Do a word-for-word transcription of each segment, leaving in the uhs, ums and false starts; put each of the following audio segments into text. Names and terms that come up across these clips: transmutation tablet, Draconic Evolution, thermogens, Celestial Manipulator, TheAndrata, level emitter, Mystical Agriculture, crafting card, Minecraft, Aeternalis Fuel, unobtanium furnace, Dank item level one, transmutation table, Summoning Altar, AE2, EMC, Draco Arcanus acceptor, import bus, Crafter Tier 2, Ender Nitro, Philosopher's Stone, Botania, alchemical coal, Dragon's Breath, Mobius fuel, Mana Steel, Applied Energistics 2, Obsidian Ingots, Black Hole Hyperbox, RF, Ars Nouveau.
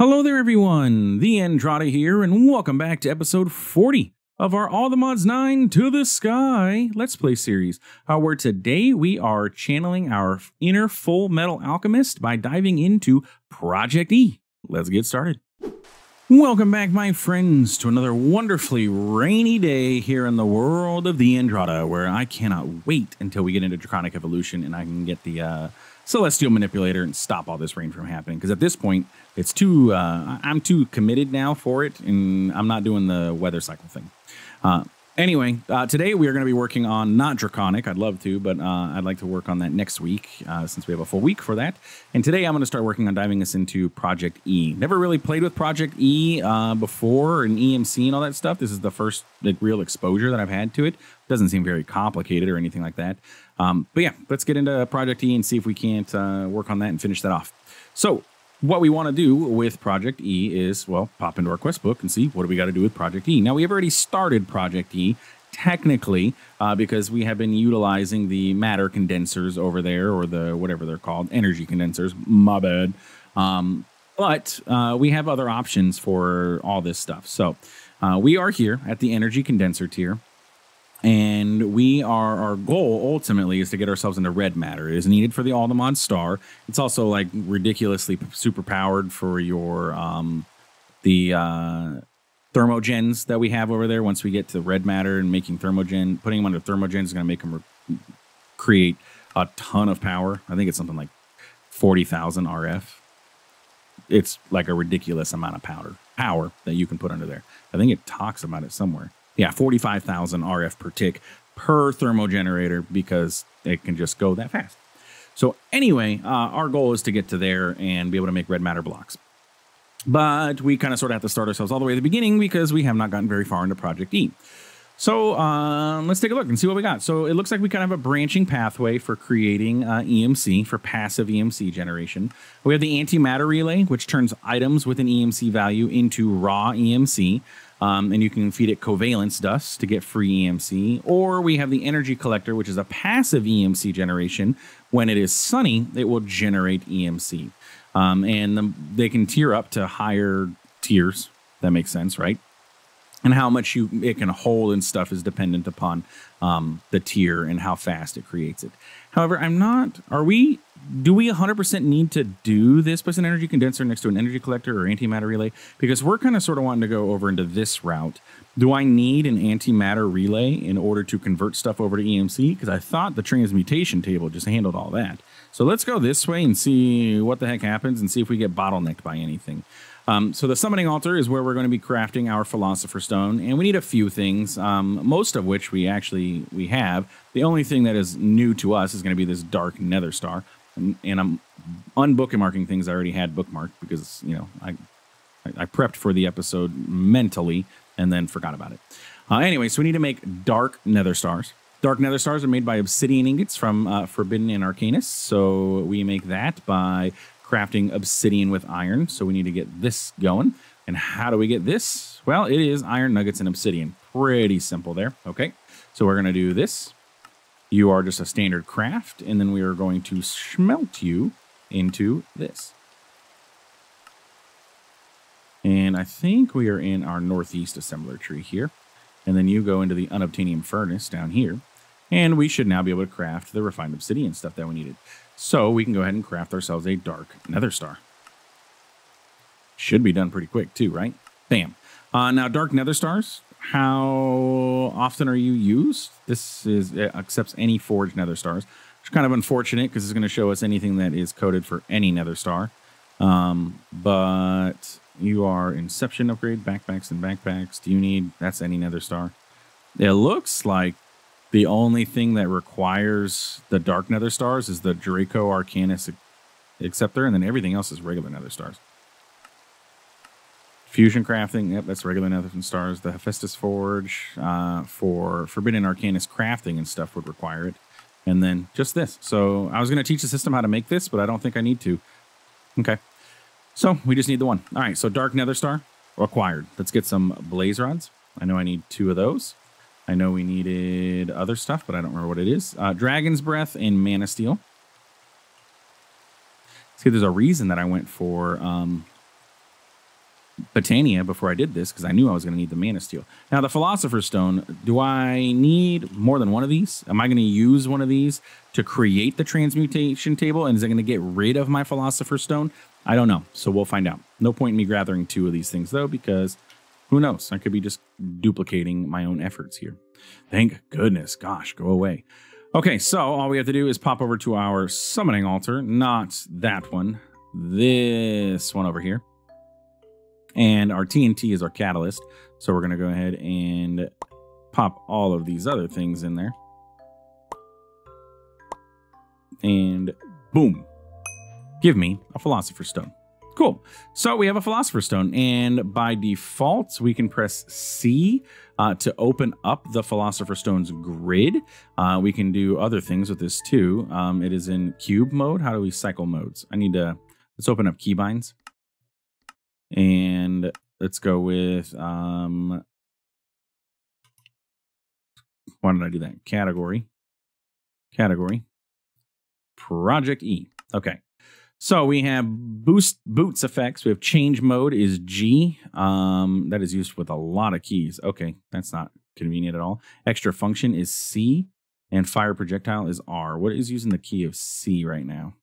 Hello there everyone, TheAndrata here, and welcome back to episode forty of our All The Mods nine To The Sky Let's Play series, uh, where today we are channeling our inner Full Metal Alchemist by diving into Project E. Let's get started. Welcome back, my friends, to another wonderfully rainy day here in the world of TheAndrata, where I cannot wait until we get into Draconic Evolution and I can get the... Uh, Celestial Manipulator and stop all this rain from happening, because at this point it's too uh I'm too committed now for it, and I'm not doing the weather cycle thing. Uh anyway, uh today we are going to be working on not Draconic. I'd love to, but uh I'd like to work on that next week, uh since we have a full week for that. And today I'm going to start working on diving us into Project E. Never really played with Project E uh before, and E M C and all that stuff. This is the first like real exposure that I've had to it. Doesn't seem very complicated or anything like that. Um, but yeah, let's get into Project E and see if we can't uh, work on that and finish that off. So what we want to do with Project E is, well, pop into our quest book and see what do we got to do with Project E. Now, we have already started Project E, technically, uh, because we have been utilizing the matter condensers over there, or the whatever they're called, energy condensers, my bad. Um, but uh, we have other options for all this stuff. So uh, we are here at the energy condenser tier. And we are, our goal ultimately is to get ourselves into red matter. It is needed for the All The Mods star. It's also like ridiculously super powered for your, um, the uh, thermogens that we have over there. Once we get to red matter and making thermogen, putting them under thermogens is going to make them create a ton of power. I think it's something like forty thousand R F. It's like a ridiculous amount of powder, power that you can put under there. I think it talks about it somewhere. Yeah, forty-five thousand R F per tick per thermo generator, because it can just go that fast. So anyway, uh, our goal is to get to there and be able to make red matter blocks. But we kind of sort of have to start ourselves all the way at the beginning, because we have not gotten very far into Project E. So uh, let's take a look and see what we got. So it looks like we kind of have a branching pathway for creating uh, E M C, for passive E M C generation. We have the anti-matter relay, which turns items with an E M C value into raw E M C. Um, and you can feed it covalence dust to get free E M C. Or we have the energy collector, which is a passive E M C generation. When it is sunny, it will generate E M C. Um, and the, they can tier up to higher tiers. That makes sense, right? And how much you it can hold and stuff is dependent upon um, the tier and how fast it creates it. However, I'm not... Are we... Do we one hundred percent need to do this with an energy condenser next to an energy collector or antimatter relay? Because we're kind of sort of wanting to go over into this route. Do I need an antimatter relay in order to convert stuff over to E M C? Because I thought the transmutation table just handled all that. So let's go this way and see what the heck happens and see if we get bottlenecked by anything. Um, so the Summoning Altar is where we're going to be crafting our Philosopher's Stone, and we need a few things, um, most of which we actually we have. The only thing that is new to us is going to be this Dark Nether Star. And, and I'm unbookmarking things I already had bookmarked, because, you know, I, I, I prepped for the episode mentally and then forgot about it. Uh, anyway, so we need to make Dark Nether Stars. Dark Nether Stars are made by Obsidian Ingots from uh, Forbidden and Arcanus. So we make that by crafting obsidian with iron. So we need to get this going. And how do we get this? Well, it is iron nuggets and obsidian. Pretty simple there. Okay, so we're going to do this. You are just a standard craft, and then we are going to smelt you into this. And I think we are in our northeast assembler tree here. And then you go into the unobtanium furnace down here. And we should now be able to craft the refined obsidian stuff that we needed. So we can go ahead and craft ourselves a Dark Nether Star. Should be done pretty quick too, right? Bam. Uh, now, Dark Nether Stars... How often are you used? This is it accepts any forged nether stars, which is kind of unfortunate because it's going to show us anything that is coded for any nether star. Um, but you are inception upgrade, backpacks and backpacks. Do you need, that's any nether star. It looks like the only thing that requires the dark nether stars is the Draco Arcanus acceptor, and then everything else is regular nether stars. Fusion crafting, yep, that's regular nether stars. The Hephaestus Forge uh, for Forbidden Arcanus crafting and stuff would require it. And then just this. So I was going to teach the system how to make this, but I don't think I need to. Okay. So we just need the one. All right, so Dark Nether Star acquired. Let's get some blaze rods. I know I need two of those. I know we needed other stuff, but I don't remember what it is. Uh, Dragon's Breath and Mana Steel. See, there's a reason that I went for... Um, Botania before I did this because I knew I was going to need the Mana Steel. Now, the Philosopher's Stone, do I need more than one of these? Am I going to use one of these to create the transmutation table? And is it going to get rid of my Philosopher's Stone? I don't know. So we'll find out. No point in me gathering two of these things, though, because who knows? I could be just duplicating my own efforts here. Thank goodness. Gosh, go away. Okay, so all we have to do is pop over to our Summoning Altar. Not that one. This one over here. And our T N T is our catalyst. So we're going to go ahead and pop all of these other things in there. And boom. Give me a Philosopher's Stone. Cool. So we have a Philosopher's Stone. And by default, we can press C uh, to open up the Philosopher's Stone's grid. Uh, we can do other things with this too. Um, it is in cube mode. How do we cycle modes? I need to... Let's open up keybinds. And let's go with, um, why did I do that? Category, category, Project E. Okay. So we have boost boots effects. We have change mode is G. Um, that is used with a lot of keys. Okay. That's not convenient at all. Extra function is C and fire projectile is R. What is using the key of C right now?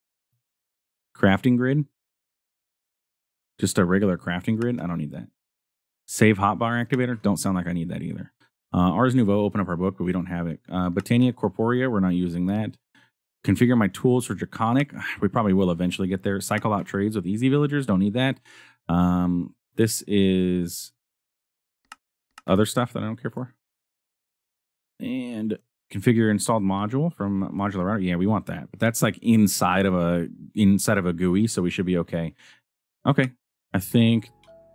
Crafting grid. Just a regular crafting grid. I don't need that. Save hotbar activator. Don't sound like I need that either. Uh, Ars Nouveau, open up our book, but we don't have it. Uh, Botania Corporea, we're not using that. Configure my tools for Draconic. We probably will eventually get there. Cycle out trades with easy villagers. Don't need that. Um, this is other stuff that I don't care for. And configure installed module from modular router. Yeah, we want that. But that's like inside of a inside of a G U I, so we should be okay. Okay. I think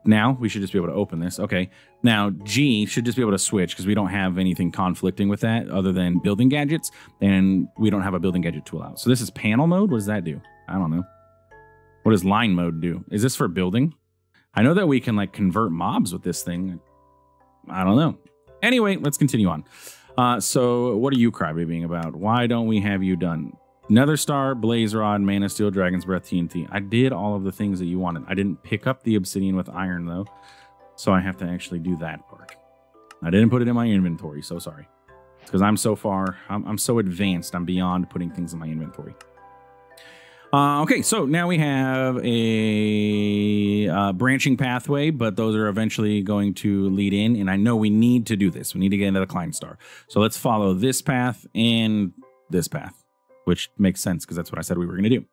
now we should just be able to open this. Okay. Now G should just be able to switch because we don't have anything conflicting with that other than building gadgets, and we don't have a building gadget tool out. So this is panel mode. What does that do? I don't know. What does line mode do? Is this for building? I know that we can like convert mobs with this thing. I don't know. Anyway, let's continue on. Uh, so what are you crybabying about? Why don't we have you done? Nether Star, Blaze Rod, Mana Steel, Dragon's Breath, T N T. I did all of the things that you wanted. I didn't pick up the obsidian with iron, though, so I have to actually do that part. I didn't put it in my inventory, so sorry. It's because I'm so far, I'm, I'm so advanced, I'm beyond putting things in my inventory. Uh, okay, so now we have a uh, branching pathway, but those are eventually going to lead in, and I know we need to do this. We need to get into the Climb Star. So let's follow this path and this path, which makes sense because that's what I said we were going to do.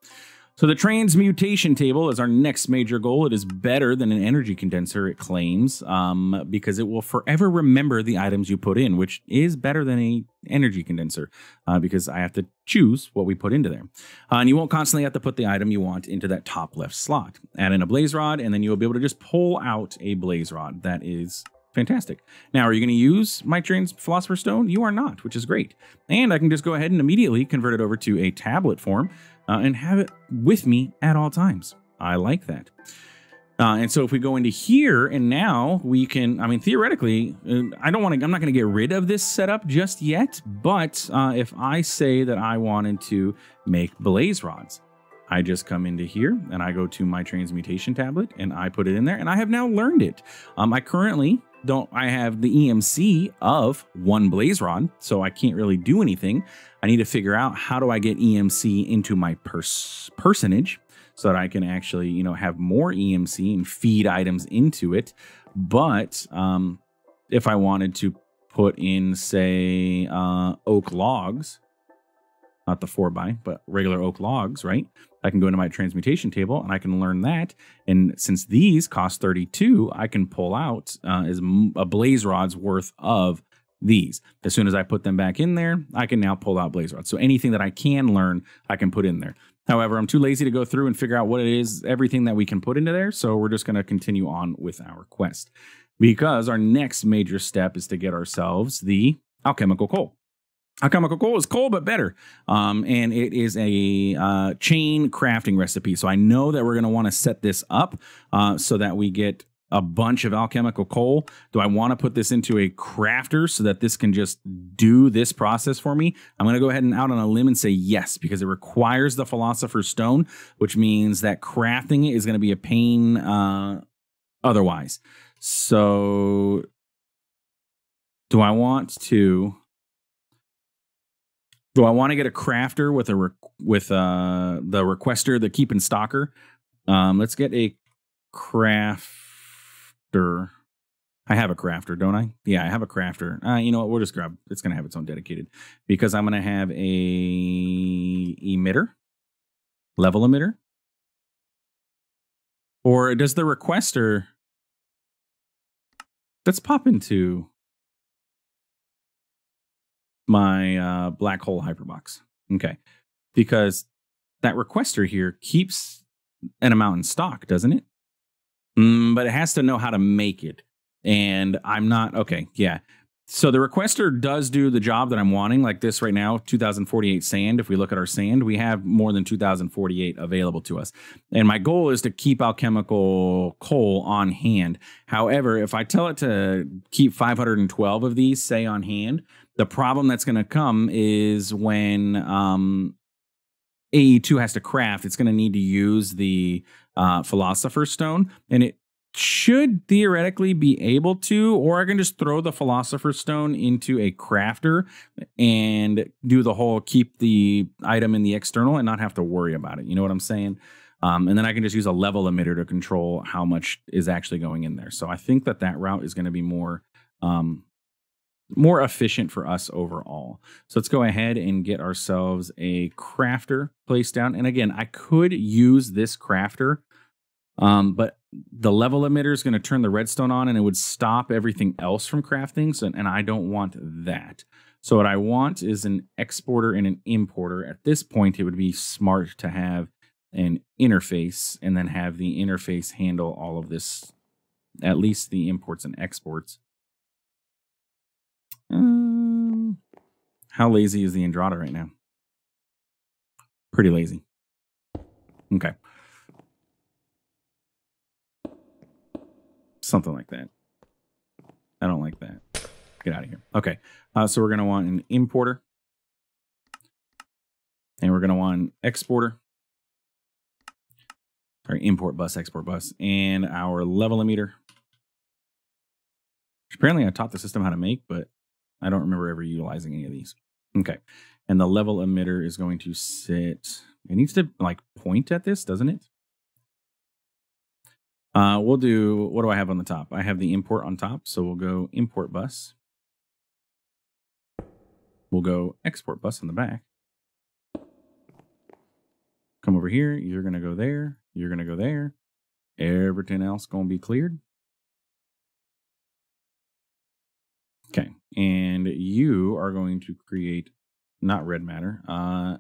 So the transmutation table is our next major goal. It is better than an energy condenser, it claims, um, because it will forever remember the items you put in, which is better than a energy condenser uh, because I have to choose what we put into there. Uh, and you won't constantly have to put the item you want into that top left slot. Add in a blaze rod, and then you'll be able to just pull out a blaze rod. That is fantastic. Now, are you going to use my Trans Philosopher's Stone? You are not, which is great. And I can just go ahead and immediately convert it over to a tablet form uh, and have it with me at all times. I like that. Uh, and so if we go into here and now we can, I mean, theoretically, I don't want to, I'm not going to get rid of this setup just yet. But uh, if I say that I wanted to make blaze rods, I just come into here and I go to my transmutation tablet and I put it in there and I have now learned it. Um, I currently don't, I have the E M C of one blaze rod, so I can't really do anything. I need to figure out how do I get E M C into my pers personage so that I can actually, you know, have more E M C and feed items into it. But um, if I wanted to put in, say, uh, oak logs, not the four by, but regular oak logs, right? I can go into my transmutation table and I can learn that. And since these cost thirty-two, I can pull out uh, as a blaze rod's worth of these. As soon as I put them back in there, I can now pull out blaze rods. So anything that I can learn, I can put in there. However, I'm too lazy to go through and figure out what it is, everything that we can put into there. So we're just going to continue on with our quest because our next major step is to get ourselves the alchemical coal. Alchemical coal is coal, but better. Um, and it is a uh, chain crafting recipe. So I know that we're going to want to set this up uh, so that we get a bunch of alchemical coal. Do I want to put this into a crafter so that this can just do this process for me? I'm going to go ahead and out on a limb and say yes, because it requires the Philosopher's Stone, which means that crafting it is going to be a pain... Uh, otherwise. So do I want to, do I want to get a crafter with a, with uh, the requester, the keep and stalker? Um, let's get a crafter. I have a crafter, don't I? Yeah, I have a crafter. Uh, you know what? We'll just grab, it's going to have its own dedicated, because I'm going to have a emitter, level emitter. Or does the requester, let's pop into my uh, black hole hyperbox. Okay. Because that requester here keeps an amount in stock, doesn't it? Mm, but it has to know how to make it. And I'm not, okay, yeah. So the requester does do the job that I'm wanting, like this right now, two thousand forty-eight sand. If we look at our sand, we have more than two thousand forty-eight available to us. And my goal is to keep alchemical coal on hand. However, if I tell it to keep five hundred twelve of these, say, on hand, the problem that's going to come is when um, A E two has to craft, it's going to need to use the uh, Philosopher's Stone, and it should theoretically be able to, or I can just throw the Philosopher's Stone into a crafter and do the whole keep the item in the external and not have to worry about it. You know what I'm saying? Um, and then I can just use a level emitter to control how much is actually going in there. So I think that that route is going to be more, um, more efficient for us overall. So let's go ahead and get ourselves a crafter placed down. And again, I could use this crafter, um, but the level emitter is going to turn the redstone on and it would stop everything else from crafting. So, and I don't want that. So what I want is an exporter and an importer. At this point, it would be smart to have an interface and then have the interface handle all of this, at least the imports and exports. Um, how lazy is the Andrata right now? Pretty lazy. Okay. Something like that. I don't like that. Get out of here. Okay. Uh, so we're going to want an importer. And we're going to want an exporter. Our import bus, export bus. And our level emitter. Apparently I taught the system how to make, but I don't remember ever utilizing any of these. Okay. And the level emitter is going to sit... It needs to like point at this, doesn't it? Uh, we'll do, what do I have on the top? I have the import on top, so we'll go import bus. We'll go export bus on the back. Come over here. You're going to go there. You're going to go there. Everything else going to be cleared. Okay. And you are going to create, not red matter, uh,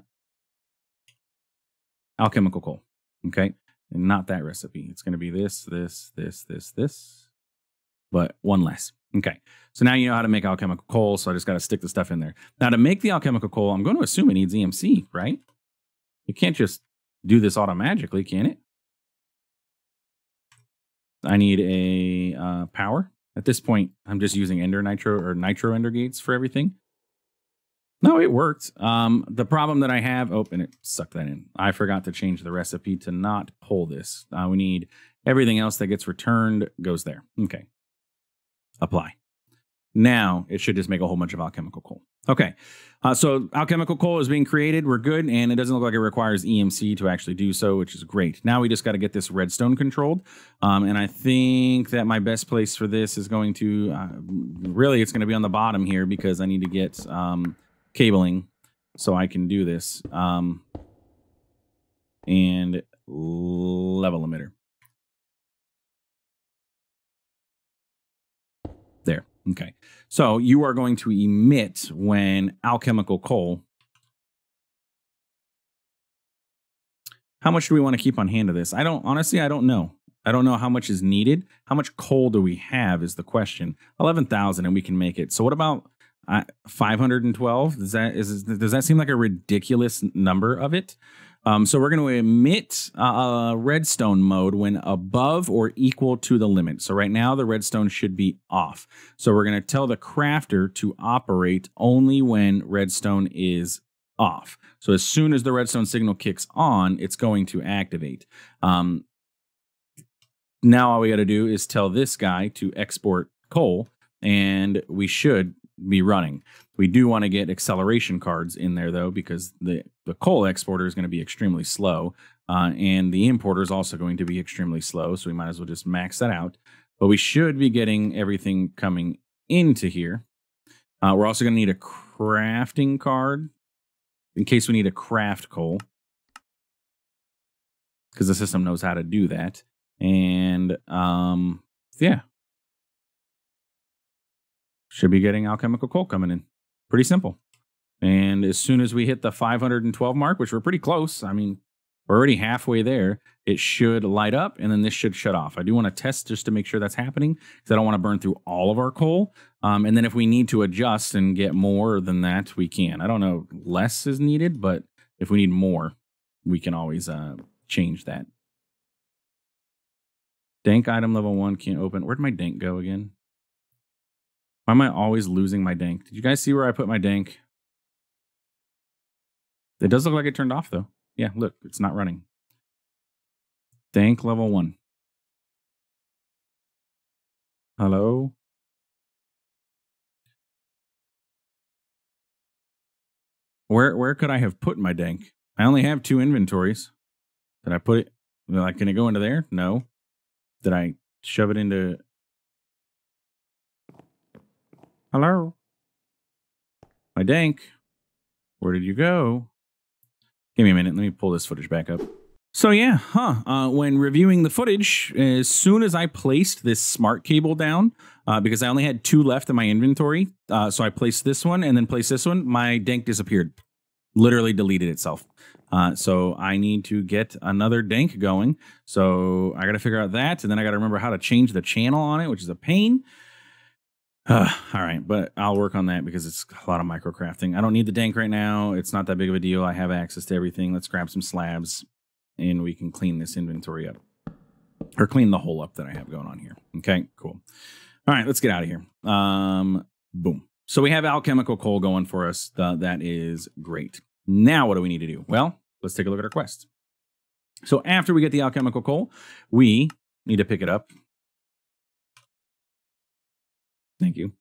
alchemical coal. Okay. And not that recipe. It's going to be this, this, this, this, this, but one less. Okay. So now you know how to make alchemical coal. So I just got to stick the stuff in there. Now to make the alchemical coal, I'm going to assume it needs E M C, right? You can't just do this automatically, can it? I need a uh, power. At this point, I'm just using ender nitro or nitro ender gates for everything. No, it worked. Um, the problem that I have, oh, and it sucked that in. I forgot to change the recipe to not pull this. Uh, we need everything else that gets returned goes there. Okay. Apply. Now it should just make a whole bunch of alchemical coal. Okay. Uh, so alchemical coal is being created. We're good. And it doesn't look like it requires E M C to actually do so, which is great. Now we just got to get this redstone controlled. Um, and I think that my best place for this is going to, uh, really, it's going to be on the bottom here because I need to get... Um, cabling so I can do this um, and level emitter there. Okay. So you are going to emit when alchemical coal. How much do we want to keep on hand of this? I don't honestly, I don't know. I don't know how much is needed. How much coal do we have is the question. eleven thousand and we can make it. So what about Uh, five hundred twelve, does that, is, does that seem like a ridiculous number of it? Um, so we're going to emit a uh, redstone mode when above or equal to the limit. So right now the redstone should be off. So we're going to tell the crafter to operate only when redstone is off. So as soon as the redstone signal kicks on, it's going to activate. Um, now all we got to do is tell this guy to export coal, and we should be running. We do want to get acceleration cards in there, though, because the, the coal exporter is going to be extremely slow, uh, and the importer is also going to be extremely slow, so we might as well just max that out. But we should be getting everything coming into here. Uh, we're also going to need a crafting card in case we need to craft coal, because the system knows how to do that. And um, yeah, should be getting alchemical coal coming in. Pretty simple. And as soon as we hit the five hundred twelve mark, which we're pretty close, I mean, we're already halfway there, it should light up, and then this should shut off. I do want to test just to make sure that's happening, because I don't want to burn through all of our coal. Um, and then if we need to adjust and get more than that, we can. I don't know, less is needed, but if we need more, we can always uh, change that. Dank item level one can't open. Where'd my dank go again? Why am I always losing my dank? Did you guys see where I put my dank? It does look like it turned off, though. Yeah, look, it's not running. Dank level one. Hello? Where where could I have put my dank? I only have two inventories. Did I put it, like, can it go into there? No. Did I shove it into? Hello? My dank. Where did you go? Give me a minute. Let me pull this footage back up. So yeah, huh. Uh, when reviewing the footage, as soon as I placed this smart cable down, uh, because I only had two left in my inventory, uh, so I placed this one and then placed this one, my dank disappeared. Literally deleted itself. Uh, so I need to get another dank going. So I got to figure out that, and then I got to remember how to change the channel on it, which is a pain. Uh, all right, but I'll work on that because it's a lot of microcrafting. I don't need the dank right now. It's not that big of a deal. I have access to everything. Let's grab some slabs, and we can clean this inventory up. Or clean the hole up that I have going on here. Okay, cool. All right, let's get out of here. Um, boom. So we have alchemical coal going for us. Uh, that is great. Now what do we need to do? Well, let's take a look at our quest. So after we get the alchemical coal, we need to pick it up. Thank you.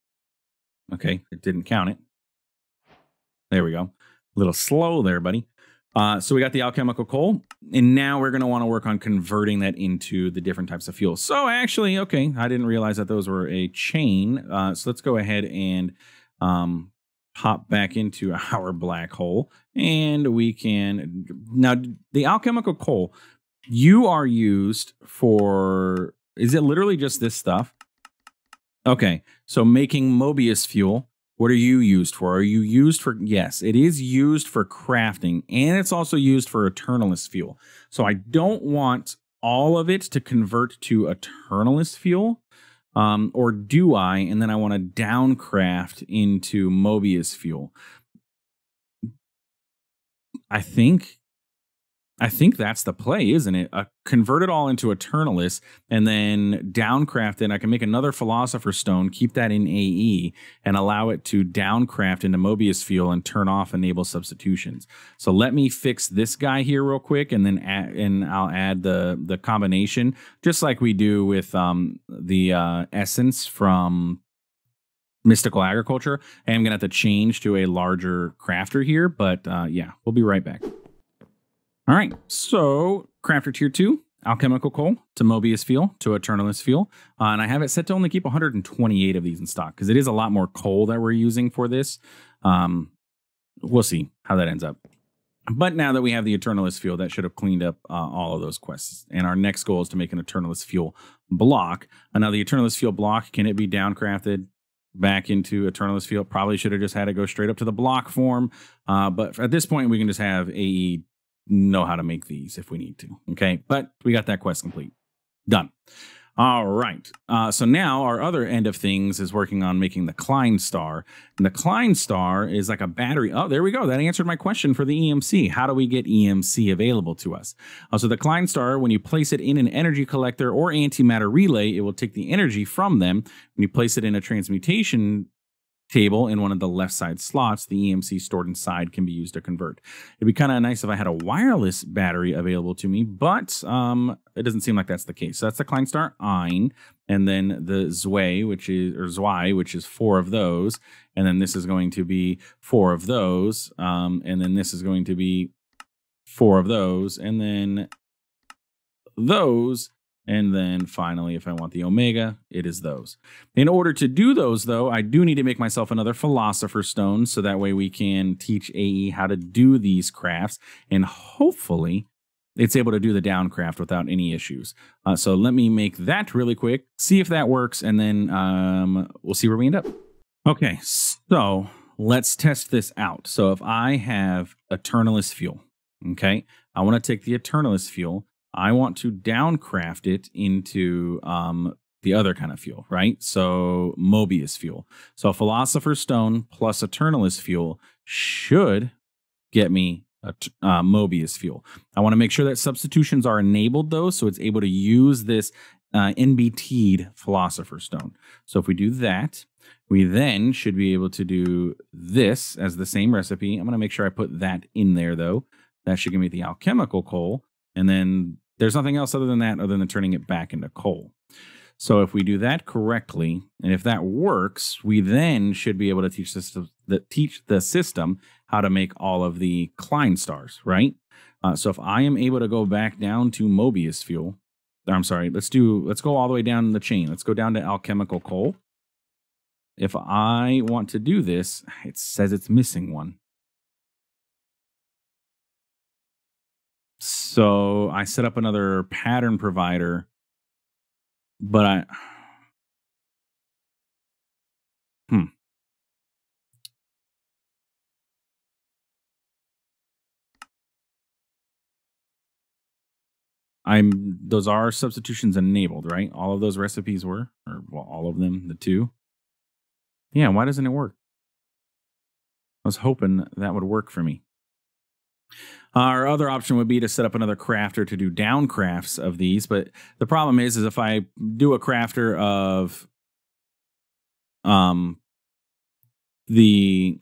Okay, it didn't count it. There we go. A little slow there, buddy. Uh, so we got the alchemical coal, and now we're going to want to work on converting that into the different types of fuel. So actually, okay, I didn't realize that those were a chain. Uh, so let's go ahead and um, hop back into our black hole, and we can... Now, the alchemical coal, you are used for... Is it literally just this stuff? Okay, so making Mobius fuel, what are you used for? Are you used for, yes, it is used for crafting, and it's also used for Aeternalis fuel. So I don't want all of it to convert to Aeternalis fuel, um, or do I? And then I want to downcraft into Mobius fuel. I think... I think that's the play, isn't it? Uh, convert it all into Aeternalis and then downcraft it. I can make another Philosopher's Stone, keep that in A E, and allow it to downcraft into Mobius fuel and turn off enable substitutions. So let me fix this guy here real quick, and then add, and I'll add the, the combination, just like we do with um, the uh, essence from Mystical Agriculture. I am going to have to change to a larger crafter here, but uh, yeah, we'll be right back. All right, so crafter tier two, alchemical coal to Mobius fuel to Aeternalis fuel. Uh, and I have it set to only keep one hundred twenty-eight of these in stock because it is a lot more coal that we're using for this. Um, we'll see how that ends up. But now that we have the Aeternalis fuel, that should have cleaned up uh, all of those quests. And our next goal is to make an Aeternalis fuel block. And now the Aeternalis fuel block, can it be downcrafted back into Aeternalis fuel? Probably should have just had it go straight up to the block form. Uh, but at this point, we can just have A E know how to make these if we need to. Okay, but we got that quest complete. Done. All right. Uh, so now our other end of things is working on making the Klein star. And the Klein star is like a battery. Oh, there we go. That answered my question for the E M C. How do we get E M C available to us? Uh, so the Klein star, when you place it in an energy collector or anti-matter relay, it will take the energy from them. When you place it in a transmutation table in one of the left side slots, the E M C stored inside can be used to convert. It'd be kind of nice if I had a wireless battery available to me, but um, it doesn't seem like that's the case. So that's the Kleinstar Ein, and then the Zwei, which is, or Zwei, which is four of those. And then this is going to be four of those. Um, and then this is going to be four of those, and then those. And then finally, if I want the Omega, it is those. In order to do those, though, I do need to make myself another Philosopher's Stone, so that way we can teach A E how to do these crafts, and hopefully it's able to do the downcraft without any issues. Uh, so let me make that really quick, see if that works, and then um, we'll see where we end up. Okay, so let's test this out. So if I have Aeternalis Fuel, okay, I want to take the Aeternalis Fuel, I want to downcraft it into um, the other kind of fuel, right? So Mobius fuel. So Philosopher's Stone plus Aeternalis fuel should get me a uh, Mobius fuel. I want to make sure that substitutions are enabled, though, so it's able to use this uh, N B T'd Philosopher's Stone. So if we do that, we then should be able to do this as the same recipe. I'm going to make sure I put that in there, though. That should give me the alchemical coal. And then there's nothing else other than that, other than turning it back into coal. So if we do that correctly, and if that works, we then should be able to teach the, the, teach the system how to make all of the Klein stars, right? Uh, so if I am able to go back down to Mobius fuel, I'm sorry, let's do, let's go all the way down the chain. Let's go down to alchemical coal. If I want to do this, it says it's missing one. So I set up another pattern provider, but I, hmm. I'm, those are substitutions enabled, right? All of those recipes were, or well, all of them, the two. Yeah, why doesn't it work? I was hoping that would work for me. Our other option would be to set up another crafter to do down crafts of these. But the problem is, is if I do a crafter of um, the,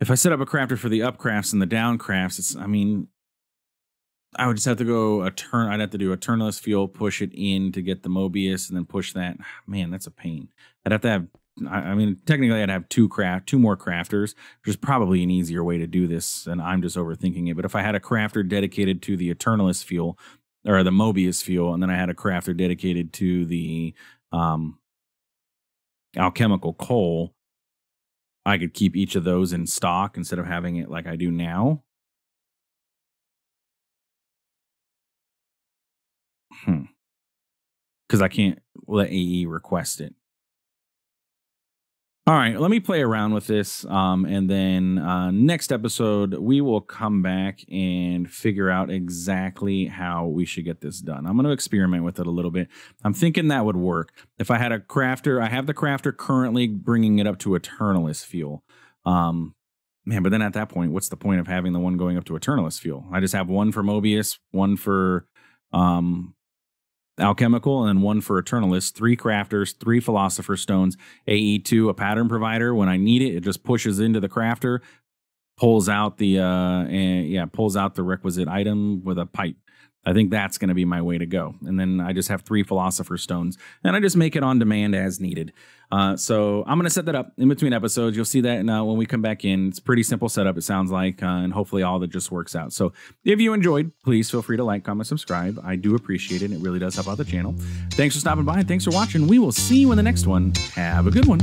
if I set up a crafter for the up crafts and the down crafts, it's, I mean, I would just have to go a turn. I'd have to do a Aeternalis fuel, push it in to get the Mobius and then push that. Man, that's a pain. I'd have to have, I mean, technically I'd have two craft, two more crafters. There's probably an easier way to do this, and I'm just overthinking it. But if I had a crafter dedicated to the Aeternalis fuel, or the Mobius fuel, and then I had a crafter dedicated to the um, alchemical coal, I could keep each of those in stock instead of having it like I do now. Hmm. Because I can't let A E request it. All right, let me play around with this, um, and then uh, next episode, we will come back and figure out exactly how we should get this done. I'm going to experiment with it a little bit. I'm thinking that would work. If I had a crafter, I have the crafter currently bringing it up to Aeternalis fuel. Um, man, but then at that point, what's the point of having the one going up to Aeternalis fuel? I just have one for Mobius, one for um, alchemical, and one for Aeternalis, three crafters, three Philosopher's Stones, A E two, a pattern provider. When I need it, it just pushes into the crafter, pulls out the, uh, and yeah, pulls out the requisite item with a pipe. I think that's going to be my way to go. And then I just have three Philosopher's Stones, and I just make it on demand as needed. Uh, so I'm going to set that up in between episodes. You'll see that uh, when we come back in. It's pretty simple setup, it sounds like, uh, and hopefully all that just works out. So if you enjoyed, please feel free to like, comment, subscribe. I do appreciate it. It really does help out the channel. Thanks for stopping by. Thanks for watching. We will see you in the next one. Have a good one.